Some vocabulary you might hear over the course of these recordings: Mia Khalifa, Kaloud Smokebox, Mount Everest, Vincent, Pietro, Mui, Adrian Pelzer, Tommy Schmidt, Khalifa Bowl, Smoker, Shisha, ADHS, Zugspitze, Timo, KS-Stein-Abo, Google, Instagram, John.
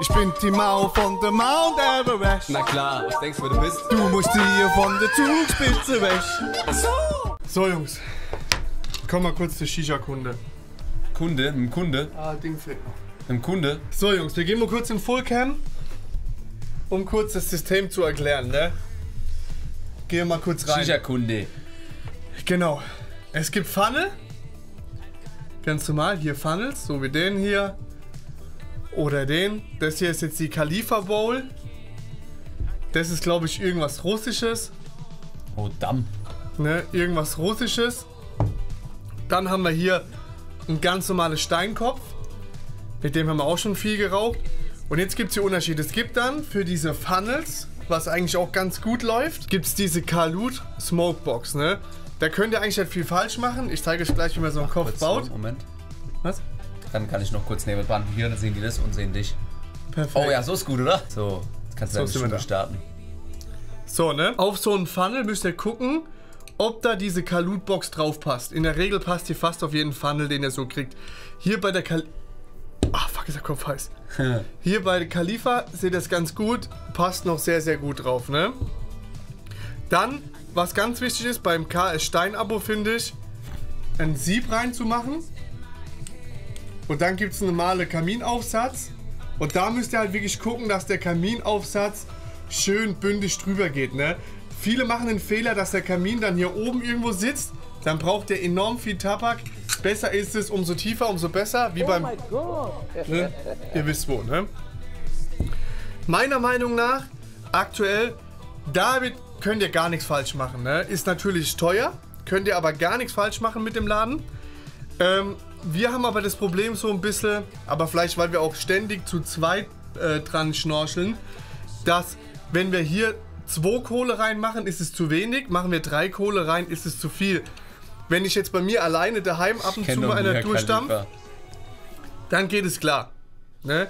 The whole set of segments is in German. Ich bin Timo von der Mount Everest. Na klar, was denkst du, wer du bist? Du musst hier von der Zugspitze weg. So Jungs, komm mal kurz zur Shisha-Kunde. Kunde? Mit dem Kunde? Ah, Ding fehlt noch. Mit dem Kunde? So Jungs, wir gehen mal kurz in Fullcam, um kurz das System zu erklären, ne? Gehen wir mal kurz rein. Shisha-Kunde. Genau. Es gibt Funnel. Ganz normal, hier Funnels, so wie den hier. Oder den. Das hier ist jetzt die Khalifa Bowl. Das ist, glaube ich, irgendwas Russisches. Oh, damn. Ne, irgendwas Russisches. Dann haben wir hier ein ganz normales Steinkopf. Mit dem haben wir auch schon viel geraucht. Und jetzt gibt es hier Unterschiede. Es gibt dann für diese Funnels, was eigentlich auch ganz gut läuft, gibt es diese Kaloud Smokebox. Ne? Da könnt ihr eigentlich halt viel falsch machen. Ich zeige euch gleich, wie man so einen Kopf baut. Moment. Was? Dann kann ich noch kurz neben dran. Hier sehen die das und sehen dich. Perfekt. Oh ja, so ist gut, oder? So, jetzt kannst du so da starten. So, ne? Auf so einen Funnel müsst ihr gucken, ob da diese Kaloud-Box drauf passt. In der Regel passt die fast auf jeden Funnel, den ihr so kriegt. Hier bei der fuck, ist der Kopf heiß. Hier bei der Khalifa seht ihr das ganz gut. Passt noch sehr, sehr gut drauf, ne? Dann, was ganz wichtig ist, beim KS-Stein-Abo finde ich, ein Sieb reinzumachen. Und dann gibt es einen normalen Kaminaufsatz. Und da müsst ihr halt wirklich gucken, dass der Kaminaufsatz schön bündig drüber geht, ne? Viele machen den Fehler, dass der Kamin dann hier oben irgendwo sitzt. Dann braucht der enorm viel Tabak. Besser ist es, umso tiefer, umso besser. Wie beim... Ne? Ihr wisst wo, ne? Meiner Meinung nach, aktuell, damit könnt ihr gar nichts falsch machen, ne? Ist natürlich teuer. Könnt ihr aber gar nichts falsch machen mit dem Laden. Wir haben aber das Problem so ein bisschen, aber vielleicht weil wir auch ständig zu zweit dran schnorcheln, dass wenn wir hier 2 Kohle reinmachen, ist es zu wenig, machen wir 3 Kohle rein, ist es zu viel. Wenn ich jetzt bei mir alleine daheim ab und zu mal einer durchstampfe, dann geht es klar. Ne?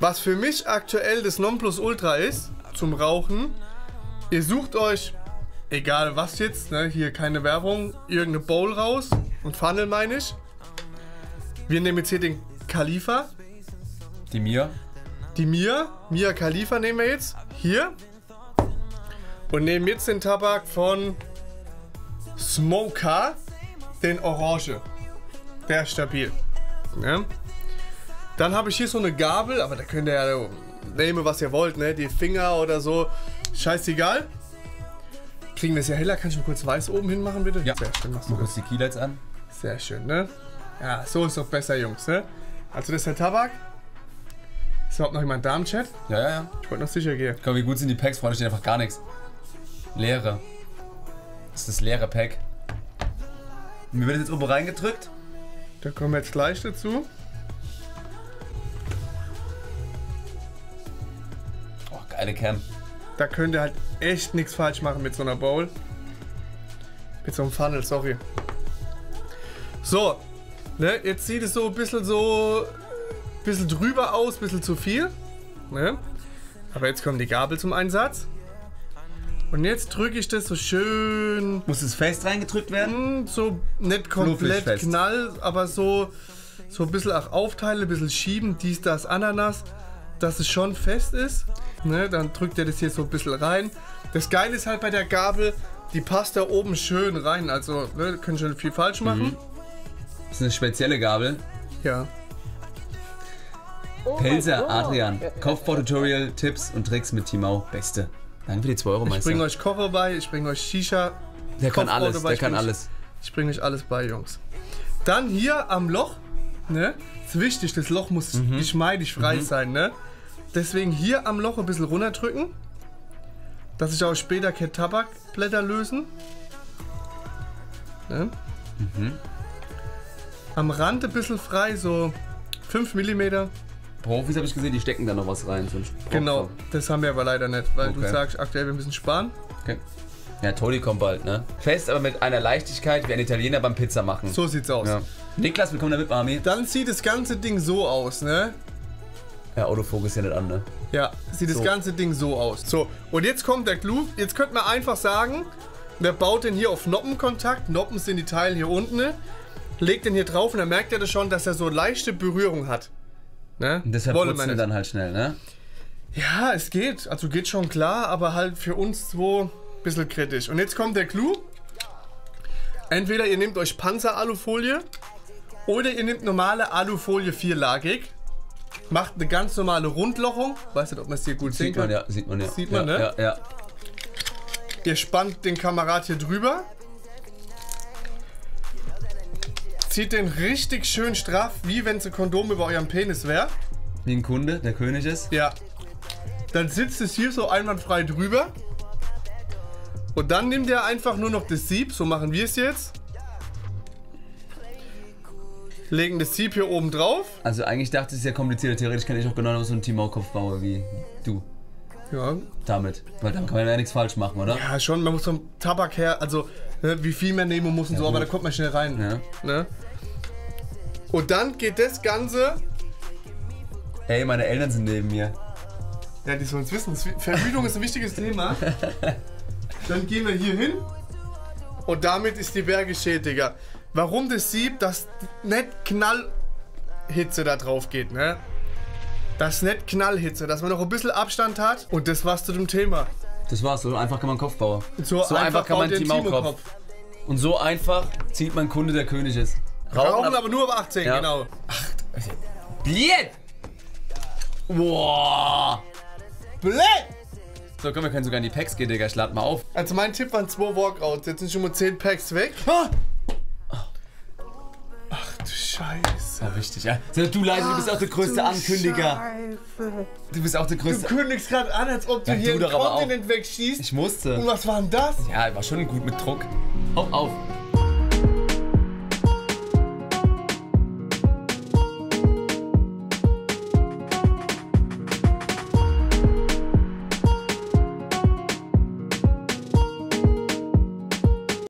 Was für mich aktuell das Nonplusultra ist, zum Rauchen, ihr sucht euch, egal was jetzt, ne, hier keine Werbung, irgendeine Bowl raus und Funnel meine ich. Wir nehmen jetzt hier den Khalifa. Die Mia. Die Mia. Mia Khalifa nehmen wir jetzt. Hier. Und nehmen jetzt den Tabak von Smoker. Den Orange. Der ist stabil. Ja. Dann habe ich hier so eine Gabel. Aber da könnt ihr ja nehmen, was ihr wollt. Ne? Die Finger oder so. Scheißegal. Kriegen wir es ja heller. Kannst du mal kurz weiß oben hin machen, bitte? Ja. Sehr schön. Machst du kurz die Keylights an. Sehr schön, ne? Ja, so ist doch besser, Jungs, ne? Also das ist der Tabak. Ist überhaupt noch jemand da im Chat? Ja, ja, ja. Ich wollte noch sicher gehen. Komm, wie gut sind die Packs, Freunde? Steht einfach gar nichts. Leere. Das ist das leere Pack. Und mir wird jetzt oben reingedrückt. Da kommen wir jetzt gleich dazu. Oh, geile Cam. Da könnt ihr halt echt nichts falsch machen mit so einer Bowl. Mit so einem Funnel, sorry. So. Ne, jetzt sieht es so ein bisschen drüber aus, ein bisschen zu viel. Ne? Aber jetzt kommt die Gabel zum Einsatz. Und jetzt drücke ich das so schön. Muss es fest reingedrückt werden? So nicht komplett knall, aber so ein bisschen auch aufteile, ein bisschen schieben, dies, das, Ananas, dass es schon fest ist. Ne? Dann drückt ihr das hier so ein bisschen rein. Das Geile ist halt bei der Gabel, die passt da oben schön rein. Also ne, könnt schon viel falsch machen. Mhm. Das ist eine spezielle Gabel. Ja. Pelzer, Adrian. Kopfbau-Tutorial, Tipps und Tricks mit Timo. Beste. Danke für die 2 Euro, Meister. Ich bring euch Kocher bei, ich bring euch Shisha. Der kann alles, der kann alles. Ich bring euch alles bei, Jungs. Dann hier am Loch, ne? Ist wichtig, das Loch muss geschmeidig frei sein, ne? Deswegen hier am Loch ein bisschen runterdrücken. Dass sich auch später keine Tabakblätter lösen. Ne? Mhm. Am Rand ein bisschen frei, so 5 mm. Profis habe ich gesehen, die stecken da noch was rein. Genau, das haben wir aber leider nicht, weil okay. Du sagst aktuell, wir müssen sparen. Okay. Ja, Toni kommt bald, ne? Fest, aber mit einer Leichtigkeit, wie ein Italiener beim Pizza machen. So sieht's aus. Ja. Niklas, willkommen damit, Mami. Dann sieht das ganze Ding so aus, ne? Ja, Autofokus ist ja nicht an, ne? Ja, sieht so. Das ganze Ding so aus. So, und jetzt kommt der Clou. Jetzt könnte man einfach sagen, wer baut denn hier auf Noppenkontakt? Noppen sind die Teile hier unten, ne? Legt den hier drauf und dann merkt ihr das schon, dass er so leichte Berührung hat. Ne? Und deshalb putzen wir dann halt schnell, ne? Ja, es geht. Also geht schon klar, aber halt für uns zwei ein bisschen kritisch. Und jetzt kommt der Clou. Entweder ihr nehmt euch Panzeralufolie oder ihr nehmt normale Alufolie vierlagig. Macht eine ganz normale Rundlochung. Weiß nicht, ob man es hier gut sehen kann. Sieht man, ja. Sieht man, ja, ne? Ja, ja. Ihr spannt den Kamerad hier drüber. Zieht den richtig schön straff, wie wenn es ein Kondom über eurem Penis wäre. Wie ein Kunde, der König ist. Ja. Dann sitzt es hier so einwandfrei drüber. Und dann nimmt ihr einfach nur noch das Sieb, so machen wir es jetzt. Legen das Sieb hier oben drauf. Also eigentlich dachte ich, es ist ja komplizierter. Theoretisch kann ich auch genau so einen Timo-Kopf bauen wie du. Ja. Damit. Weil dann kann man ja nichts falsch machen, oder? Ja, schon. Man muss vom Tabak her, also ne, wie viel man nehmen muss und ja, so, gut. Aber da kommt man schnell rein. Ja. Ne? Und dann geht das Ganze... Ey, meine Eltern sind neben mir. Ja, die sollen es wissen. Verhütung ist ein wichtiges Thema. Dann gehen wir hier hin und damit ist die Bergische, Digga. Warum das Sieb, dass nicht Knallhitze da drauf geht, ne? Das nicht Knallhitze, dass man noch ein bisschen Abstand hat und das war's zu dem Thema. Das war's, so einfach kann man Kopf bauen. So einfach kann man Timo-Kopf. Und so einfach zieht man Kunde, der König ist. Rauchen aber nur ab 18, ja. Genau. Ach, blöd! Boah! Blöd! So, komm, wir können sogar in die Packs gehen, Digga. Ich lad mal auf. Also mein Tipp waren 2 Walkouts. Jetzt sind schon mal 10 Packs weg. Ah! Ach du Scheiße. Ja, richtig, ja. Du Leid, du bist auch der größte Ankündiger. Scheiße. Du bist auch der größte. Du kündigst gerade an, als ob du ja, hier den Kontinent wegschießt. Ich musste. Und was war denn das? Ja, war schon gut mit Druck. Auf.